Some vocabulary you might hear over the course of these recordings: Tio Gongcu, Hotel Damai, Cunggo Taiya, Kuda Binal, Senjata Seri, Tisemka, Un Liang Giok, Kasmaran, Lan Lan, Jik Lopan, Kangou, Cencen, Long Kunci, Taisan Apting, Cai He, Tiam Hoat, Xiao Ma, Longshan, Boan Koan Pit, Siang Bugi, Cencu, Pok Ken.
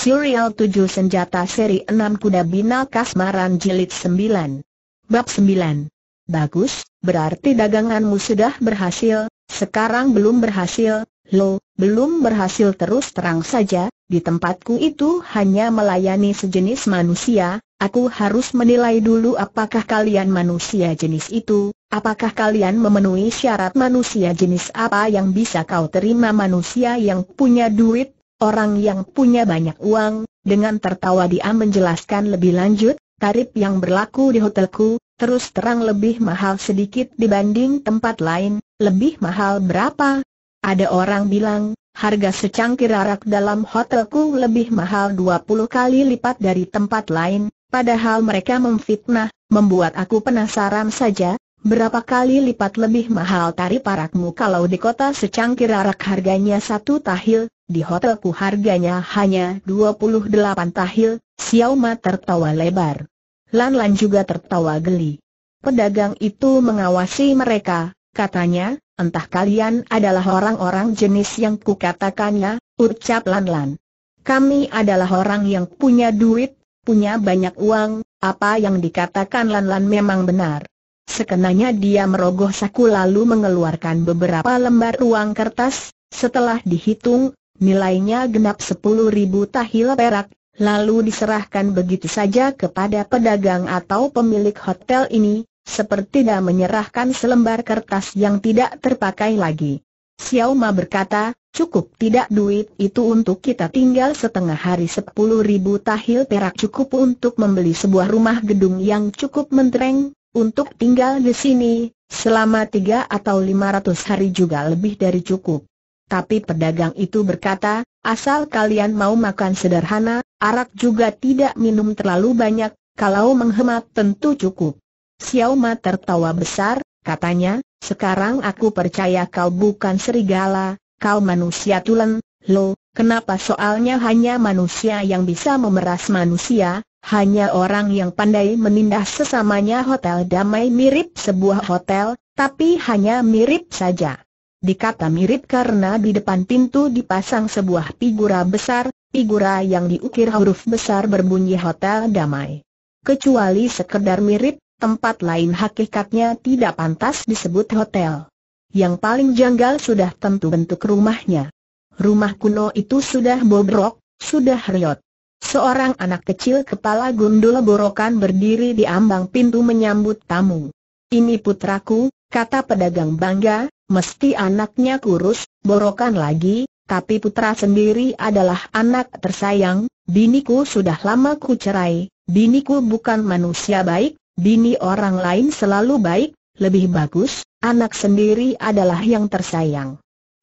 Serial 7 Senjata Seri 6 Kuda Binal Kasmaran Jilid 9 Bab 9. Bagus, berarti daganganmu sudah berhasil. Sekarang belum berhasil. Loh, belum berhasil? Terus terang saja, di tempatku itu hanya melayani sejenis manusia. Aku harus menilai dulu apakah kalian manusia jenis itu. Apakah kalian memenuhi syarat manusia jenis apa yang bisa kau terima? Manusia yang punya duit, orang yang punya banyak uang. Dengan tertawa dia menjelaskan lebih lanjut, tarif yang berlaku di hotelku, terus terang lebih mahal sedikit dibanding tempat lain. Lebih mahal berapa? Ada orang bilang, harga secangkir arak dalam hotelku lebih mahal 20 kali lipat dari tempat lain. Padahal mereka memfitnah, membuat aku penasaran saja. Berapa kali lipat lebih mahal tarif arakmu? Kalau di kota secangkir arak harganya 1 tahil, di hotelku harganya hanya 28 tahil. Xiao Ma tertawa lebar. Lan Lan juga tertawa geli. Pedagang itu mengawasi mereka. Katanya, entah kalian adalah orang-orang jenis yang kukatakannya, ucap Lan Lan. Kami adalah orang yang punya duit, punya banyak uang. Apa yang dikatakan Lan Lan memang benar. Sekenanya dia merogoh saku lalu mengeluarkan beberapa lembar uang kertas. Setelah dihitung, nilainya genap 10.000 tahil perak, lalu diserahkan begitu saja kepada pedagang atau pemilik hotel ini, seperti dia menyerahkan selembar kertas yang tidak terpakai lagi. Xiao Ma berkata, cukup tidak? Duit itu untuk kita tinggal setengah hari. 10.000 tahil perak cukup untuk membeli sebuah rumah gedung yang cukup mentereng. Untuk tinggal di sini selama 300 atau 500 hari juga lebih dari cukup. Tapi pedagang itu berkata, asal kalian mau makan sederhana, arak juga tidak minum terlalu banyak. Kalau menghemat tentu cukup. Xiao Ma tertawa besar. Katanya, sekarang aku percaya kau bukan serigala, kau manusia tulen. Loh, kenapa? Soalnya hanya manusia yang bisa memeras manusia. Hanya orang yang pandai menindas sesamanya. Hotel Damai mirip sebuah hotel, tapi hanya mirip saja. Dikata mirip karena di depan pintu dipasang sebuah figura besar. Figura yang diukir huruf besar berbunyi Hotel Damai. Kecuali sekedar mirip, tempat lain hakikatnya tidak pantas disebut hotel. Yang paling janggal sudah tentu bentuk rumahnya. Rumah kuno itu sudah bobrok, sudah riot. Seorang anak kecil kepala gundul borokan berdiri di ambang pintu menyambut tamu. Ini putraku, kata pedagang bangga. Mesti anaknya kurus, borokan lagi, tapi putra sendiri adalah anak tersayang. Biniku sudah lama ku cerai. Biniku bukan manusia baik, bini orang lain selalu baik, lebih bagus. Anak sendiri adalah yang tersayang.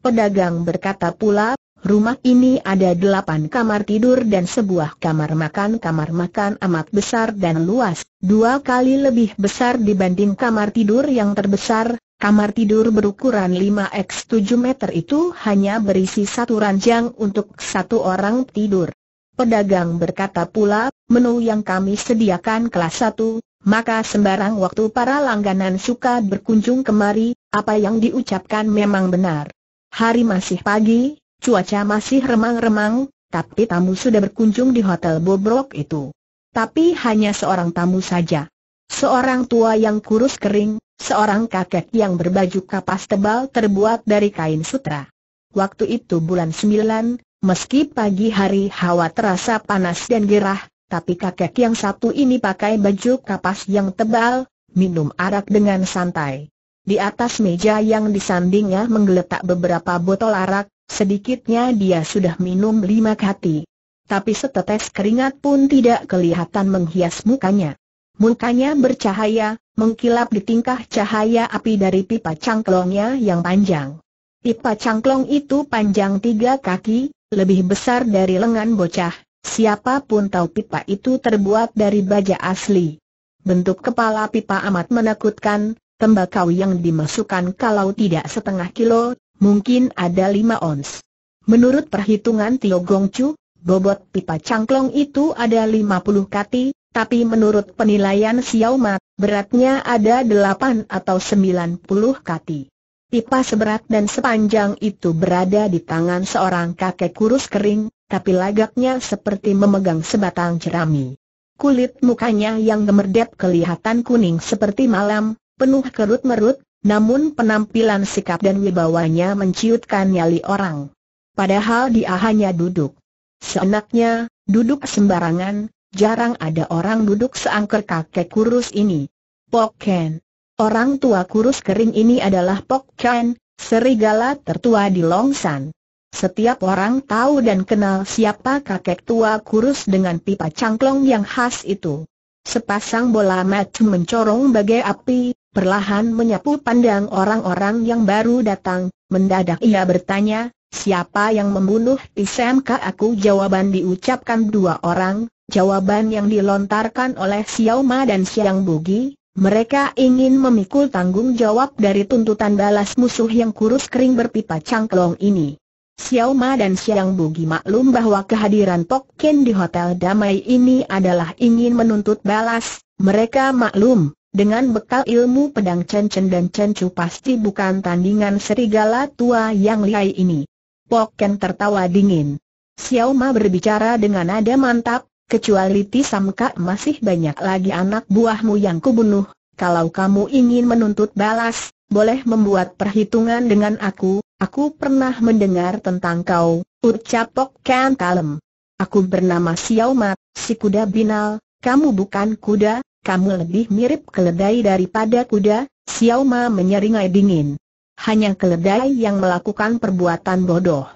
Pedagang berkata pula, rumah ini ada 8 kamar tidur dan sebuah kamar makan. Kamar makan amat besar dan luas, 2 kali lebih besar dibanding kamar tidur yang terbesar. Kamar tidur berukuran 5x7 meter itu hanya berisi 1 ranjang untuk 1 orang tidur. Pedagang berkata pula, menu yang kami sediakan kelas 1, maka sembarang waktu para langganan suka berkunjung kemari. Apa yang diucapkan memang benar. Hari masih pagi. Cuaca masih remang-remang, tapi tamu sudah berkunjung di hotel bobrok itu. Tapi hanya seorang tamu saja. Seorang tua yang kurus kering, seorang kakek yang berbaju kapas tebal terbuat dari kain sutra. Waktu itu bulan 9, meski pagi hari hawa terasa panas dan gerah, tapi kakek yang satu ini pakai baju kapas yang tebal, minum arak dengan santai. Di atas meja yang disandingnya menggeletak beberapa botol arak. Sedikitnya dia sudah minum 5 kati. Tapi setetes keringat pun tidak kelihatan menghias mukanya. Mukanya bercahaya, mengkilap di tingkah cahaya api dari pipa cangklongnya yang panjang. Pipa cangklong itu panjang 3 kaki, lebih besar dari lengan bocah. Siapapun tahu pipa itu terbuat dari baja asli. Bentuk kepala pipa amat menakutkan. Tembakau yang dimasukkan kalau tidak setengah kilo, mungkin ada 5 ons. Menurut perhitungan Tio Gongcu, bobot pipa cangklong itu ada 50 kati, tapi menurut penilaian Xiao Ma, beratnya ada 8 atau 90 kati. Pipa seberat dan sepanjang itu berada di tangan seorang kakek kurus kering, tapi lagaknya seperti memegang sebatang jerami. Kulit mukanya yang gemerdep kelihatan kuning seperti malam, penuh kerut-merut, namun penampilan sikap dan wibawanya menciutkan nyali orang. Padahal dia hanya duduk. Seenaknya, duduk sembarangan, jarang ada orang duduk seangker kakek kurus ini. Pok Ken. Orang tua kurus kering ini adalah Pok Ken, serigala tertua di Longshan. Setiap orang tahu dan kenal siapa kakek tua kurus dengan pipa cangklong yang khas itu. Sepasang bola mata mencorong bagai api, perlahan menyapu pandang orang-orang yang baru datang. Mendadak ia bertanya, "Siapa yang membunuh Tisemka aku?" Jawaban diucapkan dua orang, jawaban yang dilontarkan oleh Xiao Ma dan Siang Bugi. Mereka ingin memikul tanggung jawab dari tuntutan balas musuh yang kurus kering berpipa cangklong ini. Xiao Ma dan Siang Bugi maklum bahwa kehadiran Pok Ken di Hotel Damai ini adalah ingin menuntut balas. Mereka maklum, dengan bekal ilmu pedang cencen dan cencu pasti bukan tandingan serigala tua yang lihai ini. Pok Ken tertawa dingin. Xiao Ma berbicara dengan nada mantap. "Kecuali Tisamka masih banyak lagi anak buahmu yang kubunuh. Kalau kamu ingin menuntut balas, boleh membuat perhitungan dengan aku. Aku pernah mendengar tentang kau," ucap Pok Ken kalem. "Aku bernama Xiao Ma, si kuda binal. Kamu bukan kuda, kamu lebih mirip keledai daripada kuda." Xiao Ma menyeringai dingin. "Hanya keledai yang melakukan perbuatan bodoh.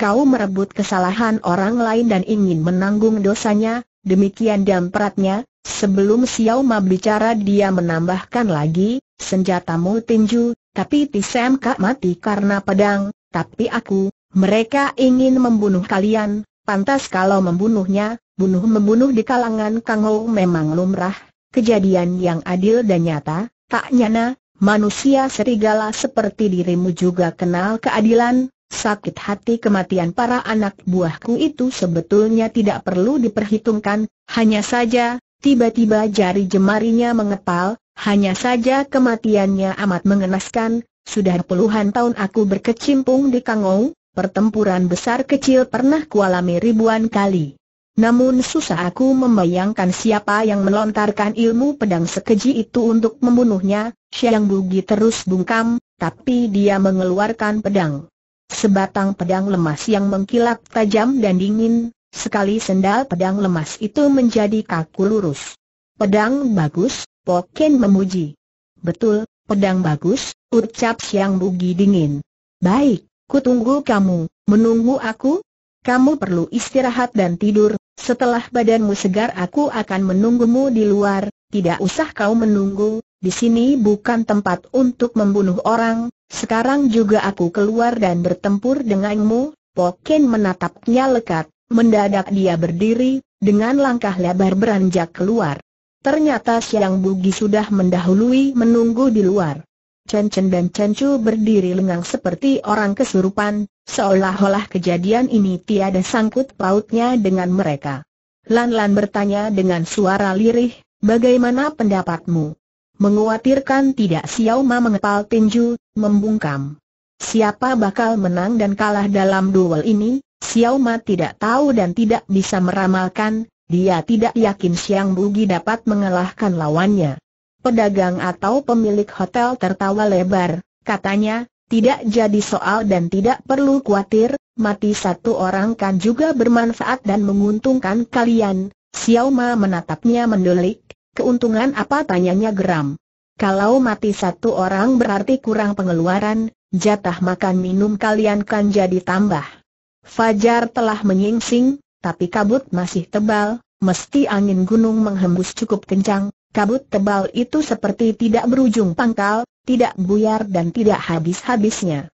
Kau merebut kesalahan orang lain dan ingin menanggung dosanya." Demikian dampratnya. Sebelum Xiao Ma bicara dia menambahkan lagi, "Senjatamu tinju, tapi Tisemka mati karena pedang, tapi aku, mereka ingin membunuh kalian, pantas kalau membunuhnya, bunuh-membunuh di kalangan Kangou memang lumrah, kejadian yang adil dan nyata, tak nyana, manusia serigala seperti dirimu juga kenal keadilan. Sakit hati kematian para anak buahku itu sebetulnya tidak perlu diperhitungkan, hanya saja, tiba-tiba jari jemarinya mengepal, hanya saja kematiannya amat mengenaskan, sudah puluhan tahun aku berkecimpung di Kangou, pertempuran besar kecil pernah kualami ribuan kali. Namun susah aku membayangkan siapa yang melontarkan ilmu pedang sekeji itu untuk membunuhnya." Siang Bugi terus bungkam, tapi dia mengeluarkan pedang. Sebatang pedang lemas yang mengkilap tajam dan dingin, sekali sendal pedang lemas itu menjadi kaku lurus. "Pedang bagus," Pok Ken memuji. "Betul, pedang bagus," ucap Siang Bugi dingin. "Baik, kutunggu kamu." "Menunggu aku? Kamu perlu istirahat dan tidur, setelah badanmu segar aku akan menunggumu di luar." "Tidak usah kau menunggu, di sini bukan tempat untuk membunuh orang. Sekarang juga aku keluar dan bertempur denganmu." Pok Ken menatapnya lekat. Mendadak dia berdiri, dengan langkah lebar beranjak keluar. Ternyata Siang Bugi sudah mendahului menunggu di luar. Cencen dan Cencu berdiri lengang seperti orang kesurupan, seolah-olah kejadian ini tiada sangkut pautnya dengan mereka. Lan Lan bertanya dengan suara lirih, "Bagaimana pendapatmu?" "Mengkhawatirkan tidak?" Xiao Ma mengepal tinju, membungkam. "Siapa bakal menang dan kalah dalam duel ini?" Xiao Ma tidak tahu dan tidak bisa meramalkan. Dia tidak yakin Siang Bugi dapat mengalahkan lawannya. "Pedagang atau pemilik hotel?" tertawa lebar, katanya, "Tidak jadi soal dan tidak perlu khawatir. Mati satu orang kan juga bermanfaat dan menguntungkan kalian." Xiao Ma menatapnya mendelik. "Keuntungan apa?" tanyanya geram. "Kalau mati satu orang berarti kurang pengeluaran, jatah makan minum kalian kan jadi tambah." Fajar telah menyingsing, tapi kabut masih tebal, mesti angin gunung menghembus cukup kencang. Kabut tebal itu seperti tidak berujung pangkal, tidak buyar dan tidak habis-habisnya.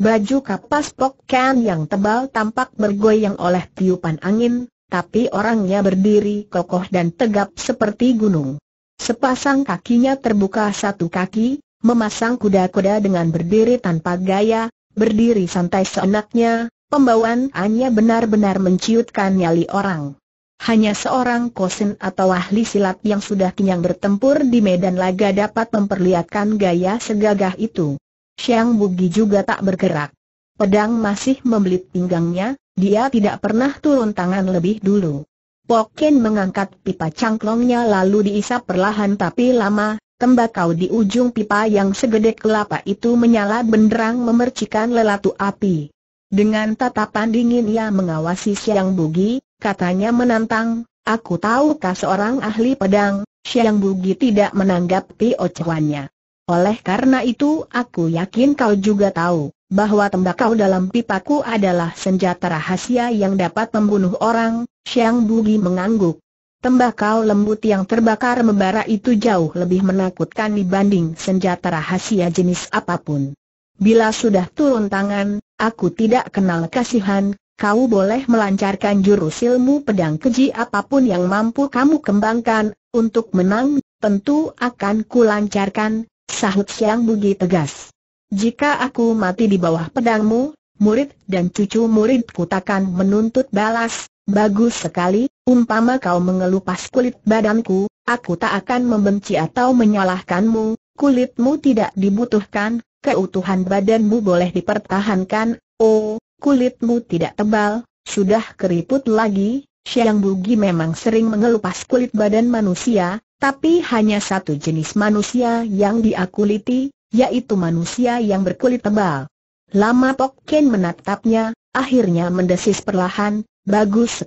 Baju kapas Pok Ken yang tebal tampak bergoyang oleh tiupan angin, tapi orangnya berdiri kokoh dan tegap seperti gunung. Sepasang kakinya terbuka satu kaki, memasang kuda-kuda dengan berdiri tanpa gaya, berdiri santai seenaknya, pembawaannya benar-benar menciutkan nyali orang. Hanya seorang kosin atau ahli silat yang sudah kenyang bertempur di medan laga dapat memperlihatkan gaya segagah itu. Siang Bugi juga tak bergerak. Pedang masih membelit pinggangnya, Dia tidak pernah turun tangan lebih dulu. Pok Ken mengangkat pipa cangklongnya lalu diisap perlahan tapi lama. Tembakau di ujung pipa yang segede kelapa itu menyala benderang memercikan lelatu api. Dengan tatapan dingin ia mengawasi Siang Bugi, katanya menantang, "Aku tahukah seorang ahli pedang?" Siang Bugi tidak menanggapi ocehannya. "Oleh karena itu aku yakin kau juga tahu, bahwa tembakau dalam pipaku adalah senjata rahasia yang dapat membunuh orang." Siang Bugi mengangguk. Tembakau lembut yang terbakar membara itu jauh lebih menakutkan dibanding senjata rahasia jenis apapun. "Bila sudah turun tangan, aku tidak kenal kasihan, kau boleh melancarkan jurus ilmu pedang keji apapun yang mampu kamu kembangkan, untuk menang, tentu akan kulancarkan," sahut Siang Bugi tegas. "Jika aku mati di bawah pedangmu, murid dan cucu muridku takkan menuntut balas." "Bagus sekali, umpama kau mengelupas kulit badanku, aku tak akan membenci atau menyalahkanmu, kulitmu tidak dibutuhkan, keutuhan badanmu boleh dipertahankan." "Oh, kulitmu tidak tebal, sudah keriput lagi." Siang Bugi memang sering mengelupas kulit badan manusia, tapi hanya satu jenis manusia yang dia kuliti, yaitu manusia yang berkulit tebal. Lama Pok Ken menatapnya, akhirnya mendesis perlahan, bagus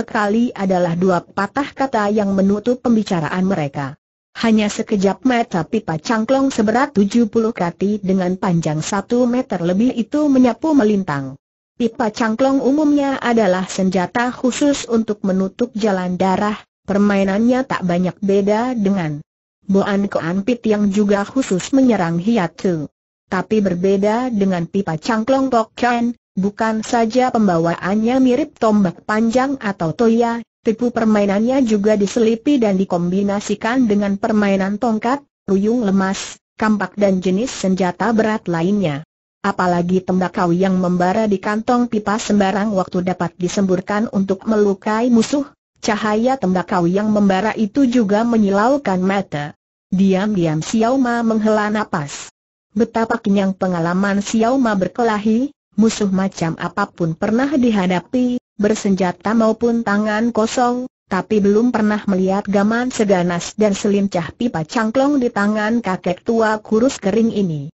sekali adalah dua patah kata yang menutup pembicaraan mereka. Hanya sekejap mata pipa cangklong seberat 70 kati dengan panjang 1 meter lebih itu menyapu melintang. Pipa cangklong umumnya adalah senjata khusus untuk menutup jalan darah, permainannya tak banyak beda dengan Boan Koan Pit yang juga khusus menyerang hiatu. Tapi berbeda dengan pipa cangklong Pok Ken, bukan saja pembawaannya mirip tombak panjang atau toya, tipu permainannya juga diselipi dan dikombinasikan dengan permainan tongkat, ruyung lemas, kampak dan jenis senjata berat lainnya. Apalagi tembakau yang membara di kantong pipa sembarang waktu dapat disemburkan untuk melukai musuh, cahaya tembakau yang membara itu juga menyilaukan mata. Diam-diam Xiao Ma menghela napas. Betapa kenyang pengalaman Xiao Ma berkelahi. Musuh macam apapun pernah dihadapi, bersenjata maupun tangan kosong, tapi belum pernah melihat gaman seganas dan selincah pipa cangklong di tangan kakek tua kurus kering ini.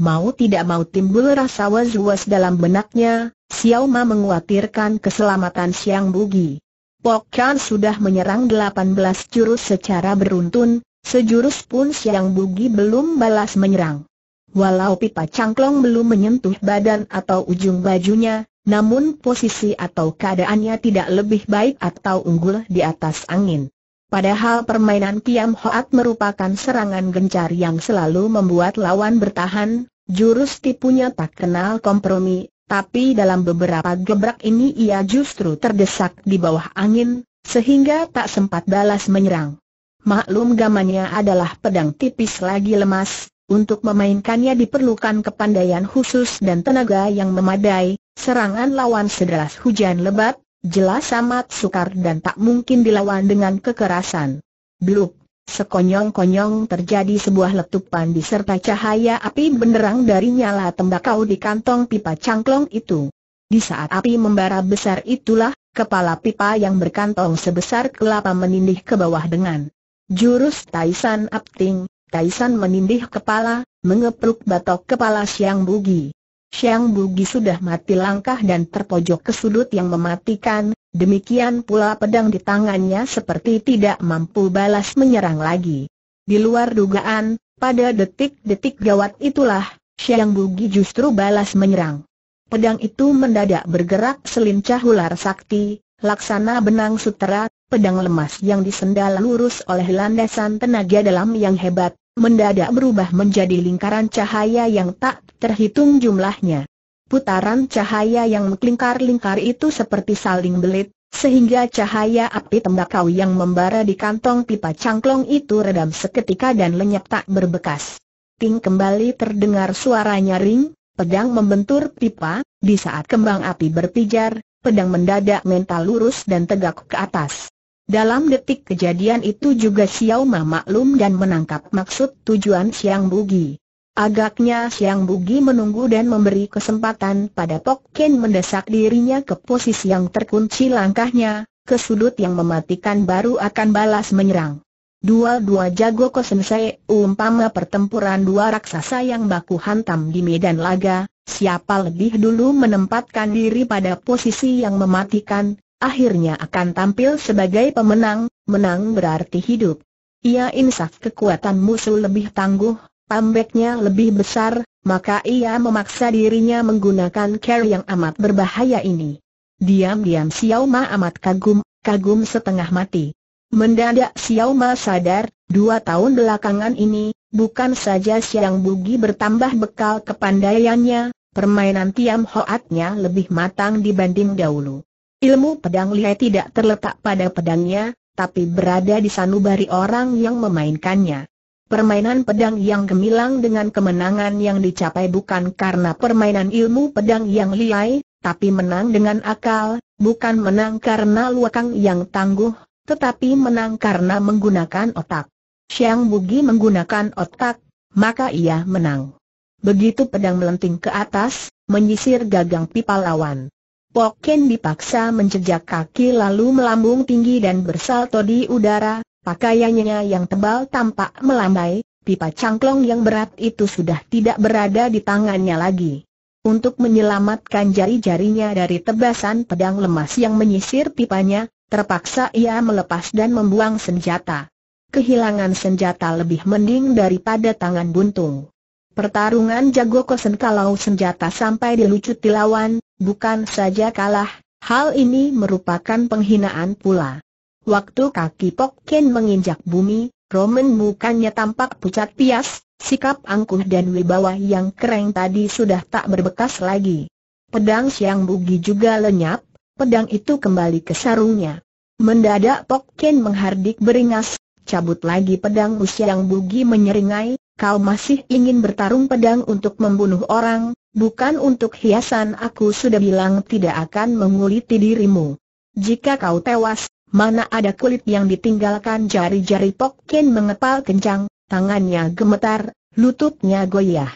Mau tidak mau timbul rasa was-was dalam benaknya, Xiao Ma mengkhawatirkan keselamatan Siang Bugi. Pok Ken sudah menyerang 18 jurus secara beruntun, sejurus pun Siang Bugi belum balas menyerang. Walau pipa cangklong belum menyentuh badan atau ujung bajunya, namun posisi atau keadaannya tidak lebih baik atau unggul di atas angin. Padahal permainan Tiam Hoat merupakan serangan gencar yang selalu membuat lawan bertahan, jurus tipunya tak kenal kompromi, tapi dalam beberapa gebrak ini ia justru terdesak di bawah angin, sehingga tak sempat balas menyerang. Maklum gamannya adalah pedang tipis lagi lemas. Untuk memainkannya diperlukan kepandaian khusus dan tenaga yang memadai, serangan lawan sederas hujan lebat, jelas amat sukar dan tak mungkin dilawan dengan kekerasan. Bluk, sekonyong-konyong terjadi sebuah letupan disertai cahaya api benderang dari nyala tembakau di kantong pipa cangklong itu. Di saat api membara besar itulah, kepala pipa yang berkantong sebesar kelapa menindih ke bawah dengan jurus Taisan Apting. Taisan menindih kepala, mengepruk batok kepala Siang Bugi. Siang Bugi sudah mati langkah dan terpojok ke sudut yang mematikan, demikian pula pedang di tangannya seperti tidak mampu balas menyerang lagi. Di luar dugaan, pada detik-detik gawat itulah, Siang Bugi justru balas menyerang. Pedang itu mendadak bergerak selincah ular sakti, laksana benang sutera, pedang lemas yang disendal lurus oleh landasan tenaga dalam yang hebat. Mendadak berubah menjadi lingkaran cahaya yang tak terhitung jumlahnya. Putaran cahaya yang melingkar-lingkar itu seperti saling belit, sehingga cahaya api tembakau yang membara di kantong pipa cangklong itu redam seketika dan lenyap tak berbekas. Ting kembali terdengar suara nyaring, pedang membentur pipa, di saat kembang api berpijar, pedang mendadak mental lurus dan tegak ke atas. Dalam detik kejadian itu juga Xiao Ma maklum dan menangkap maksud tujuan Siang Bugi. Agaknya Siang Bugi menunggu dan memberi kesempatan pada Pok Ken mendesak dirinya ke posisi yang terkunci langkahnya, ke sudut yang mematikan baru akan balas menyerang. Dua-dua jago kosensei, umpama pertempuran dua raksasa yang baku hantam di medan laga, siapa lebih dulu menempatkan diri pada posisi yang mematikan, akhirnya akan tampil sebagai pemenang. Menang berarti hidup. Ia insaf kekuatan musuh lebih tangguh, pambeknya lebih besar, maka ia memaksa dirinya menggunakan cara yang amat berbahaya ini. Diam-diam Xiao Ma amat kagum setengah mati. Mendadak Xiao Ma sadar, 2 tahun belakangan ini, bukan saja Siang Bugi bertambah bekal kepandaiannya, permainan Tiam Hoatnya lebih matang dibanding dahulu. Ilmu pedang lihai tidak terletak pada pedangnya, tapi berada di sanubari orang yang memainkannya. Permainan pedang yang gemilang dengan kemenangan yang dicapai bukan karena permainan ilmu pedang yang lihai, tapi menang dengan akal, bukan menang karena luakang yang tangguh, tetapi menang karena menggunakan otak. Siang Bugi menggunakan otak, maka ia menang. Begitu pedang melenting ke atas, menyisir gagang pipa lawan, Pok Ken dipaksa menjejak kaki lalu melambung tinggi dan bersalto di udara. Pakaiannya yang tebal tampak melambai, pipa cangklong yang berat itu sudah tidak berada di tangannya lagi. Untuk menyelamatkan jari-jarinya dari tebasan pedang lemas yang menyisir pipanya, terpaksa ia melepas dan membuang senjata. Kehilangan senjata lebih mending daripada tangan buntung. Pertarungan jago kosen kalau senjata sampai dilucuti lawan, bukan saja kalah, hal ini merupakan penghinaan pula. Waktu kaki Pok Ken menginjak bumi, roman mukanya tampak pucat pias, sikap angkuh dan wibawa yang keren tadi sudah tak berbekas lagi. Pedang Siang Bugi juga lenyap, pedang itu kembali ke sarungnya. Mendadak Pok Ken menghardik beringas, cabut lagi pedang. Siang Bugi menyeringai, kau masih ingin bertarung pedang untuk membunuh orang, bukan untuk hiasan. Aku sudah bilang tidak akan menguliti dirimu. Jika kau tewas, mana ada kulit yang ditinggalkan. Jari-jari Pok Ken mengepal kencang, tangannya gemetar, lututnya goyah.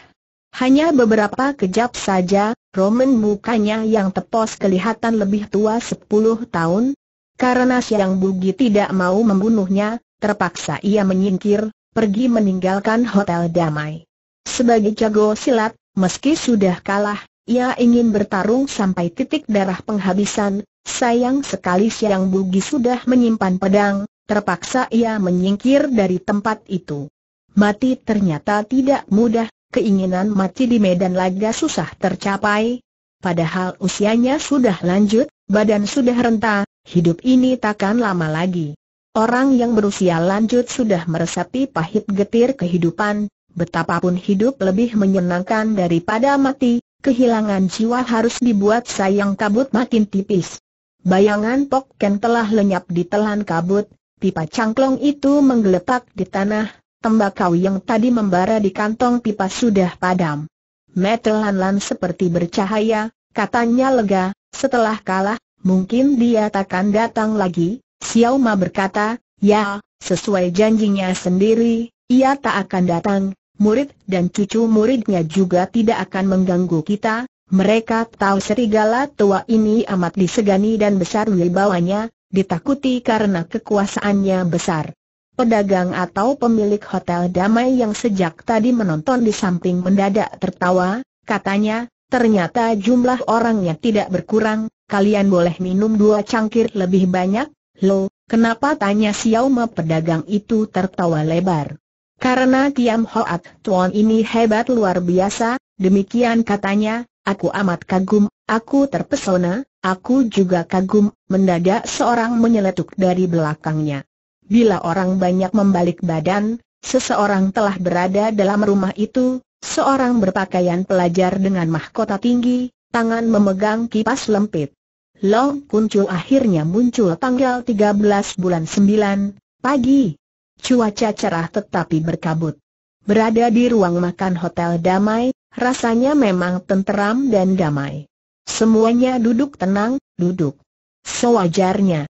Hanya beberapa kejap saja, roman mukanya yang tepos kelihatan lebih tua 10 tahun. Karena Siang Bugi tidak mau membunuhnya, terpaksa ia menyingkir, pergi meninggalkan Hotel Damai. Sebagai jago silat, meski sudah kalah, ia ingin bertarung sampai titik darah penghabisan. Sayang sekali Siang Bugi sudah menyimpan pedang, terpaksa ia menyingkir dari tempat itu. Mati ternyata tidak mudah, keinginan mati di medan laga susah tercapai. Padahal usianya sudah lanjut, badan sudah renta, hidup ini takkan lama lagi. Orang yang berusia lanjut sudah meresapi pahit getir kehidupan, betapapun hidup lebih menyenangkan daripada mati, kehilangan jiwa harus dibuat sayang kabut makin tipis. Bayangan Pok Ken telah lenyap di telan kabut, pipa cangklong itu menggeletak di tanah, tembakau yang tadi membara di kantong pipa sudah padam. Mata Lan Lan seperti bercahaya, katanya lega, setelah kalah, mungkin dia takkan datang lagi. Xiao Ma berkata, ya, sesuai janjinya sendiri, ia tak akan datang, murid dan cucu muridnya juga tidak akan mengganggu kita. Mereka tahu serigala tua ini amat disegani dan besar wibawanya, ditakuti karena kekuasaannya besar. Pedagang atau pemilik Hotel Damai yang sejak tadi menonton di samping mendadak tertawa, katanya, ternyata jumlah orangnya tidak berkurang, kalian boleh minum 2 cangkir lebih banyak. Loh, kenapa? Tanya Xiao Ma. Pedagang itu tertawa lebar. Karena Tiam Hoat Tuan ini hebat luar biasa, demikian katanya. Aku amat kagum, aku terpesona, aku juga kagum. Mendadak seorang menyeletuk dari belakangnya. Bila orang banyak membalik badan, seseorang telah berada dalam rumah itu. Seorang berpakaian pelajar dengan mahkota tinggi, tangan memegang kipas lempit. Long Kunci akhirnya muncul tanggal 13 bulan 9, pagi. Cuaca cerah tetapi berkabut. Berada di ruang makan Hotel Damai, rasanya memang tenteram dan damai. Semuanya duduk tenang, duduk sewajarnya.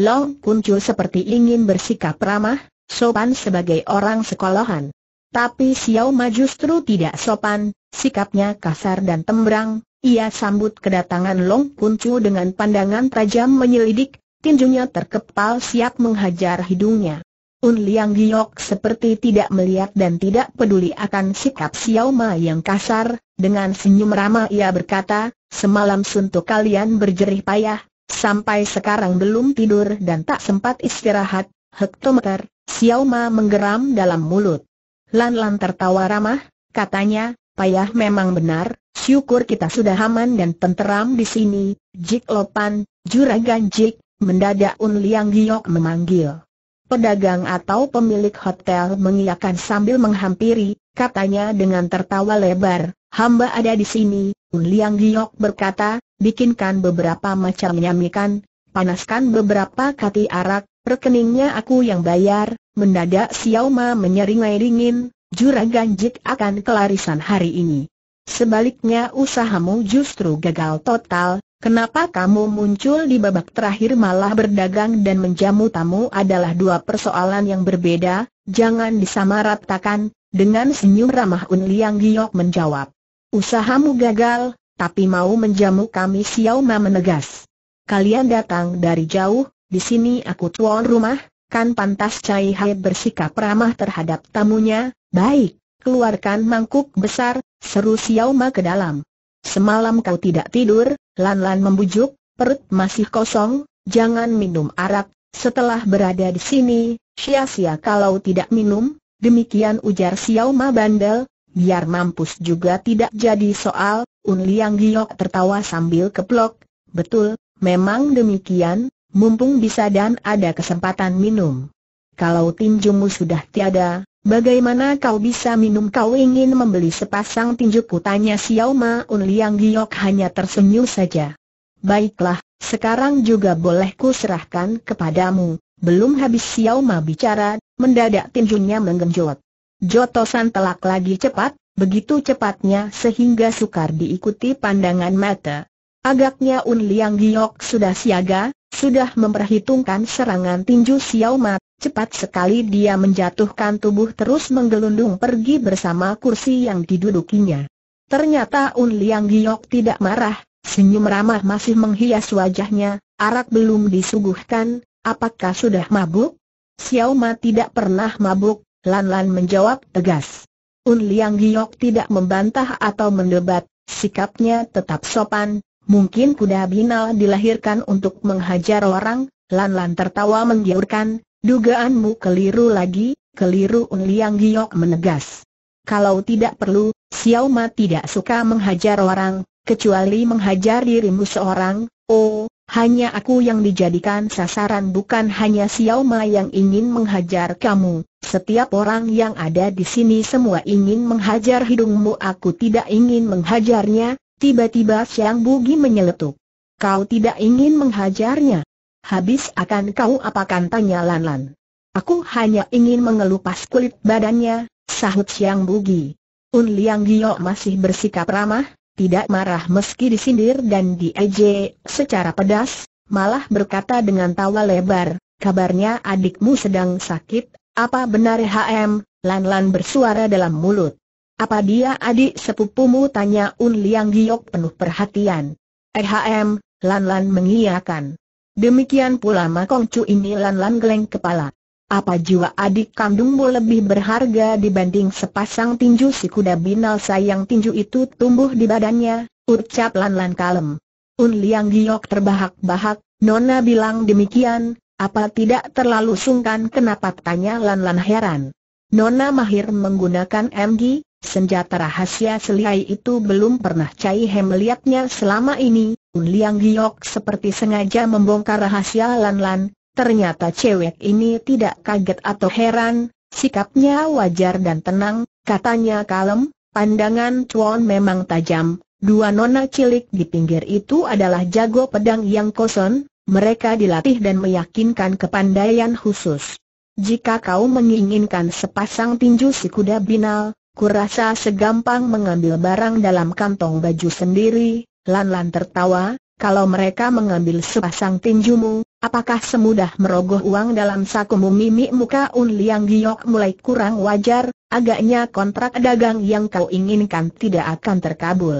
Long Kunci seperti ingin bersikap ramah, sopan sebagai orang sekolahan. Tapi Xiao Ma justru tidak sopan, sikapnya kasar dan tembrang. Ia sambut kedatangan Long Kuncu dengan pandangan tajam menyelidik, tinjunya terkepal siap menghajar hidungnya. Un Liang Giok seperti tidak melihat dan tidak peduli akan sikap Xiao Ma yang kasar. Dengan senyum ramah ia berkata, "Semalam suntuk kalian berjerih payah, sampai sekarang belum tidur dan tak sempat istirahat." Hektometer, Xiao Ma menggeram dalam mulut. Lan Lan tertawa ramah, katanya, "Payah memang benar, syukur kita sudah aman dan tenteram di sini." Jik Lopan, Juragan Jik, mendadak Un Liang Giok memanggil. Pedagang atau pemilik hotel mengiyakan sambil menghampiri, katanya dengan tertawa lebar, "Hamba ada di sini." Un Liang Giok berkata, "Bikinkan beberapa macam nyamikan, panaskan beberapa kati arak, rekeningnya aku yang bayar." Mendadak Xiao Ma menyeringai-ringin, "Juragan Jik akan kelarisan hari ini. Sebaliknya usahamu justru gagal total. Kenapa kamu muncul di babak terakhir malah berdagang dan menjamu tamu adalah dua persoalan yang berbeda, jangan disamaratakan." Dengan senyum ramah Un Liang Giok menjawab, "Usahamu gagal, tapi mau menjamu kami?" Xiao Ma menegas, "Kalian datang dari jauh, di sini aku tuan rumah, kan pantas Cai Hai bersikap ramah terhadap tamunya." "Baik, keluarkan mangkuk besar," seru Xiao Ma ke dalam. "Semalam kau tidak tidur," Lan Lan membujuk, "perut masih kosong, jangan minum arak. Setelah berada di sini, sia-sia kalau tidak minum." "Demikian," ujar Xiao Ma bandel, "biar mampus juga tidak jadi soal." Un Liang Giok tertawa sambil keplok, "Betul, memang demikian, mumpung bisa dan ada kesempatan minum. Kalau tinjumu sudah tiada, bagaimana kau bisa minum?" "Kau ingin membeli sepasang tinjuku?" tanya Xiao Ma. Un Liang Giok hanya tersenyum saja. "Baiklah, sekarang juga boleh ku serahkan kepadamu." Belum habis Xiao Ma bicara, mendadak tinjunya menggenjot. Jotosan telak lagi cepat, begitu cepatnya sehingga sukar diikuti pandangan mata. Agaknya Un Liang Giok sudah siaga, sudah memperhitungkan serangan tinju Xiao Ma. Cepat sekali dia menjatuhkan tubuh terus menggelundung pergi bersama kursi yang didudukinya. Ternyata Un Liang Giok tidak marah, senyum ramah masih menghias wajahnya. "Arak belum disuguhkan, apakah sudah mabuk?" "Xiao Ma tidak pernah mabuk," Lan Lan menjawab tegas. Un Liang Giok tidak membantah atau mendebat, sikapnya tetap sopan. "Mungkin kuda binal dilahirkan untuk menghajar orang." Lan Lan tertawa menggiurkan. "Dugaanmu keliru lagi, keliru," Un Liang Giok menegas. "Kalau tidak perlu, Xiao Ma tidak suka menghajar orang, kecuali menghajar dirimu seorang." "Oh, hanya aku yang dijadikan sasaran?" "Bukan hanya Xiao Ma yang ingin menghajar kamu, setiap orang yang ada di sini semua ingin menghajar hidungmu." "Aku tidak ingin menghajarnya," tiba-tiba Siang Bugi menyeletuk. "Kau tidak ingin menghajarnya? Habis akan kau apakan?" tanya Lan Lan. "Aku hanya ingin mengelupas kulit badannya," sahut Siang Bugi. Un Liang Giok masih bersikap ramah, tidak marah meski disindir dan diejek secara pedas, malah berkata dengan tawa lebar, "Kabarnya adikmu sedang sakit, apa benar?" "Hm," Lan Lan bersuara dalam mulut. "Apa dia adik sepupumu?" tanya Un Liang Giok penuh perhatian. "Hm," Lan Lan mengiyakan. "Demikian pula Ma Kongcu ini." Lan Lan geleng kepala. "Apa jiwa adik kandungmu lebih berharga dibanding sepasang tinju?" "Si kuda binal sayang tinju itu tumbuh di badannya," ucap Lan Lan kalem. Un Liang Giok terbahak-bahak, "Nona bilang demikian, apa tidak terlalu sungkan?" "Kenapa?" tanya Lan Lan heran. "Nona mahir menggunakan MG, senjata rahasia selihai itu belum pernah Cai He melihatnya selama ini." Un Liang Giok seperti sengaja membongkar rahasia Lan Lan. Ternyata cewek ini tidak kaget atau heran, sikapnya wajar dan tenang, katanya kalem, "Pandangan Tuan memang tajam, dua nona cilik di pinggir itu adalah jago pedang yang kosong, mereka dilatih dan meyakinkan kepandaian khusus. Jika kau menginginkan sepasang tinju si kuda binal, kurasa segampang mengambil barang dalam kantong baju sendiri." Lan Lan tertawa, "Kalau mereka mengambil sepasang tinjumu, apakah semudah merogoh uang dalam sakumu?" Mimik muka Un Liang Giok mulai kurang wajar, agaknya kontrak dagang yang kau inginkan tidak akan terkabul.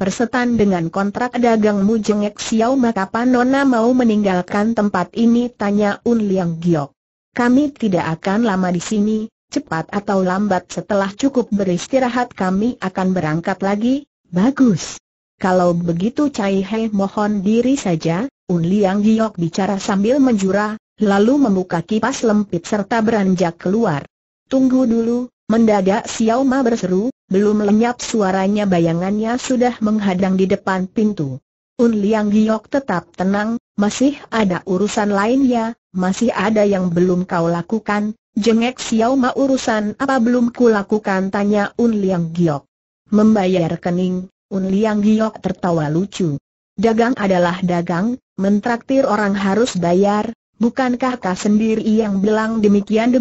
Persetan dengan kontrak dagangmu, jengek Xiao Ma. Kapan Nona mau meninggalkan tempat ini? Tanya Un Liang Giok. Kami tidak akan lama di sini, cepat atau lambat setelah cukup beristirahat kami akan berangkat lagi. Bagus. Kalau begitu Cai He mohon diri saja, Un Liang Giok bicara sambil menjura, lalu membuka kipas lempit serta beranjak keluar. Tunggu dulu, mendadak Xiao Ma berseru, belum lenyap suaranya bayangannya sudah menghadang di depan pintu. Un Liang Giok tetap tenang, masih ada urusan lainnya. Masih ada yang belum kau lakukan, jengek Xiao Ma. Urusan apa belum kulakukan? Tanya Un Liang Giok. Membayar rekening, Un Liang Giok tertawa lucu. Dagang adalah dagang, mentraktir orang harus bayar, bukankah kau sendiri yang bilang demikian?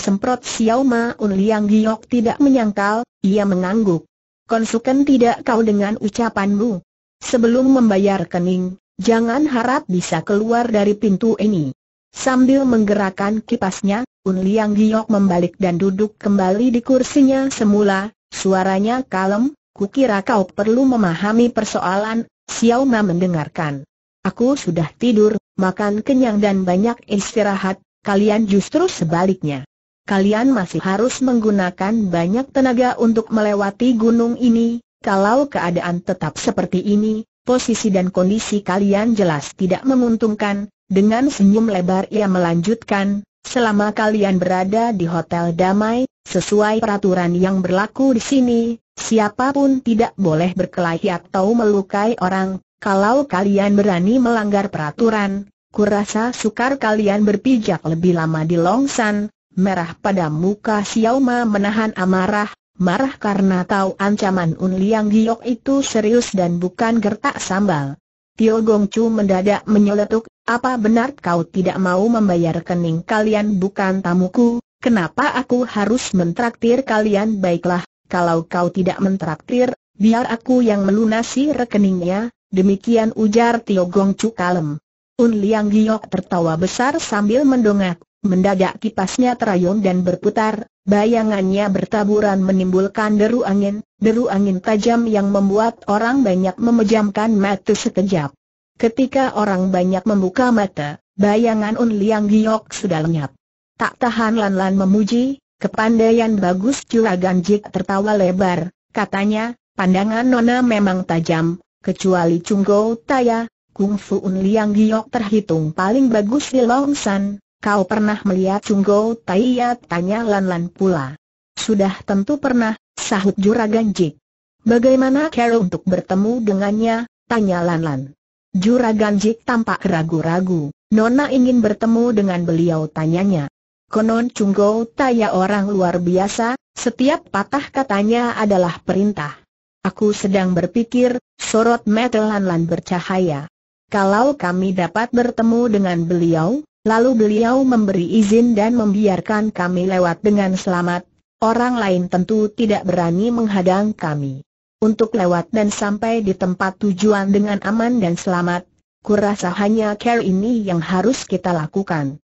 Semprot Xiao Ma. Un Liang Giok tidak menyangkal, ia mengangguk. Konsuken tidak kau dengan ucapanmu. Sebelum membayar rekening, jangan harap bisa keluar dari pintu ini. Sambil menggerakkan kipasnya, Un Liang Giok membalik dan duduk kembali di kursinya semula. Suaranya kalem, kukira kau perlu memahami persoalan. Xiao Ma mendengarkan. Aku sudah tidur, makan kenyang dan banyak istirahat. Kalian justru sebaliknya. Kalian masih harus menggunakan banyak tenaga untuk melewati gunung ini. Kalau keadaan tetap seperti ini, posisi dan kondisi kalian jelas tidak menguntungkan. Dengan senyum lebar ia melanjutkan, selama kalian berada di Hotel Damai, sesuai peraturan yang berlaku di sini, siapapun tidak boleh berkelahi atau melukai orang. Kalau kalian berani melanggar peraturan, kurasa sukar kalian berpijak lebih lama di Longshan. Merah pada muka Xiao Ma menahan amarah, marah karena tahu ancaman Un Liang Giok itu serius dan bukan gertak sambal. Tio Gongcu mendadak menyeletuk. Apa benar kau tidak mau membayar rekening? Kalian bukan tamuku, kenapa aku harus mentraktir kalian? Baiklah, kalau kau tidak mentraktir, biar aku yang melunasi rekeningnya. Demikian ujar Tio Gongcu kalem. Un Liang Giok tertawa besar sambil mendongak. Mendadak kipasnya terayun dan berputar, bayangannya bertaburan menimbulkan deru angin tajam yang membuat orang banyak memejamkan mata sekejap. Ketika orang banyak membuka mata, bayangan Un Liang Giok sudah lenyap. Tak tahan Lan Lan memuji, kepandaian bagus Juragan Jik. Tertawa lebar, katanya, pandangan Nona memang tajam, kecuali Cunggo Taiya, kungfu Un Liang Giok terhitung paling bagus di Longshan. Kau pernah melihat Cunggo Taiya? Tanya Lan Lan pula. Sudah tentu pernah, sahut Juragan Jik. Bagaimana cara untuk bertemu dengannya? Tanya Lan Lan. Juragan Jik tampak ragu-ragu. Nona ingin bertemu dengan beliau? Tanyanya. Konon Cunggo Taiya orang luar biasa, setiap patah katanya adalah perintah. Aku sedang berpikir, sorot mata Lan Lan bercahaya. Kalau kami dapat bertemu dengan beliau, lalu beliau memberi izin dan membiarkan kami lewat dengan selamat, orang lain tentu tidak berani menghadang kami. Untuk lewat dan sampai di tempat tujuan dengan aman dan selamat, kurasa hanya care ini yang harus kita lakukan.